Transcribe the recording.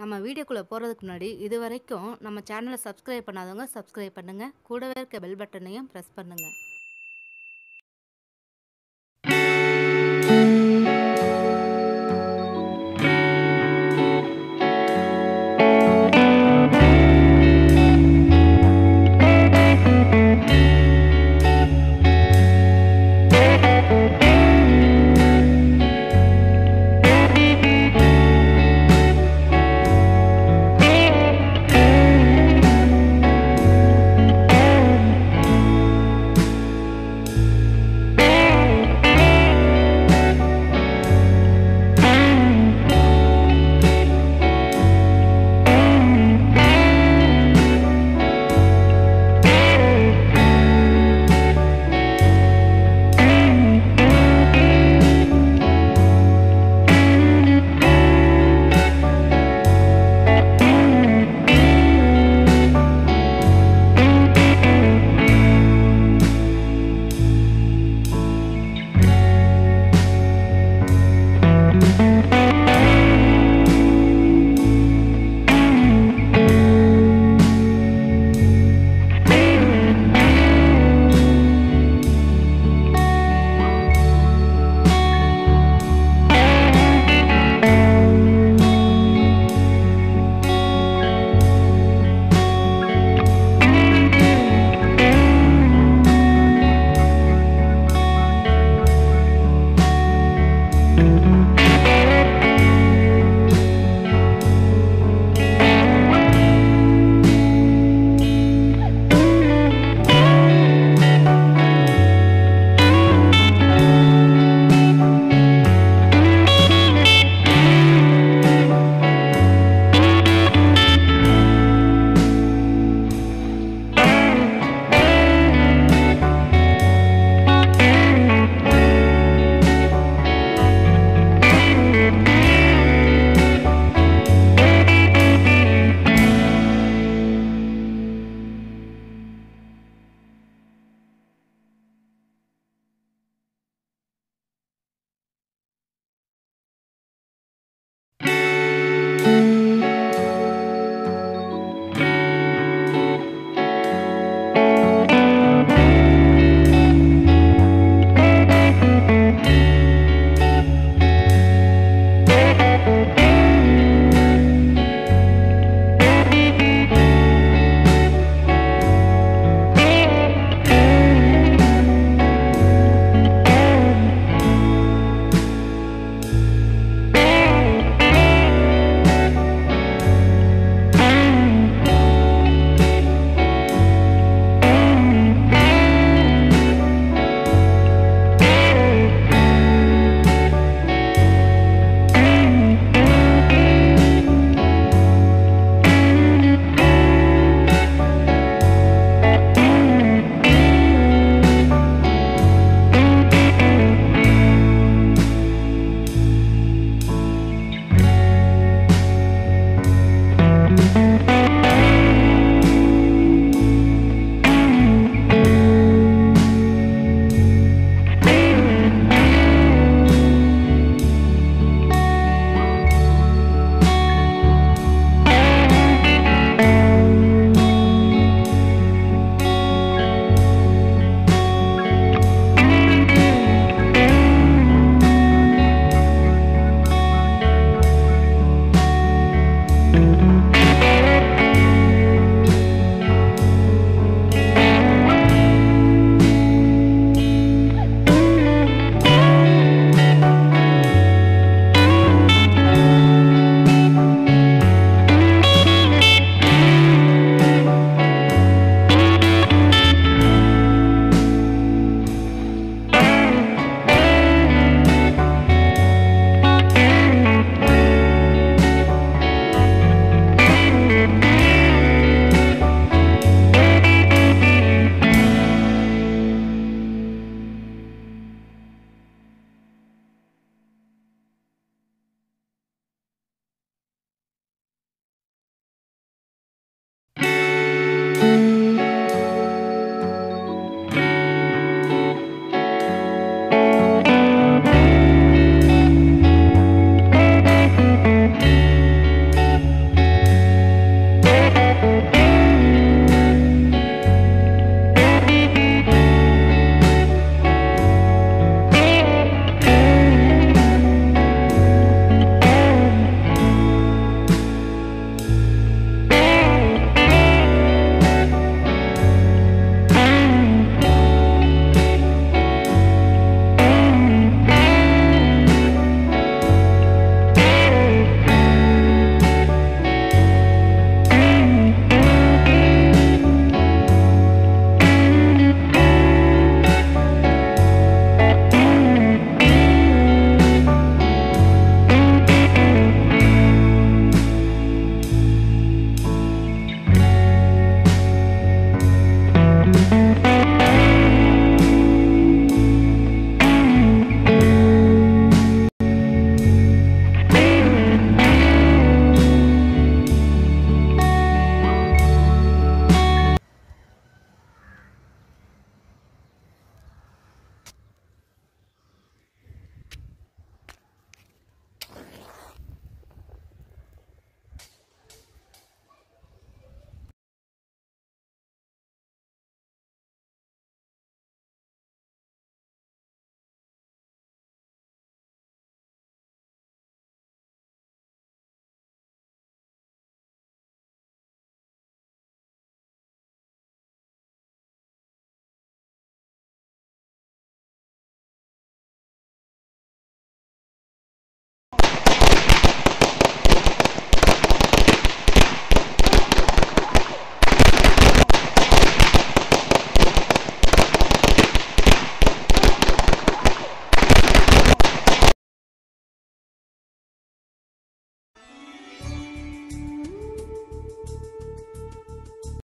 நம்ம வீடியோக்குள்ள போறதுக்கு முன்னாடி இது வரைக்கும் நம்ம சேனலை சப்ஸ்கிரைப் பண்ணாதவங்க சப்ஸ்கிரைப் பண்ணுங்க கூடவே இருக்க பெல் பட்டனையும் பிரஸ் பண்ணுங்க